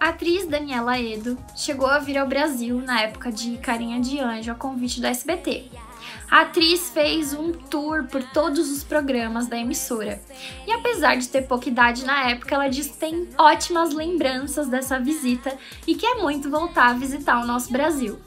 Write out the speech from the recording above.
A atriz Daniela Aedo chegou a vir ao Brasil na época de Carinha de Anjo a convite da SBT. A atriz fez um tour por todos os programas da emissora e, apesar de ter pouca idade na época, ela diz que tem ótimas lembranças dessa visita e quer muito voltar a visitar o nosso Brasil.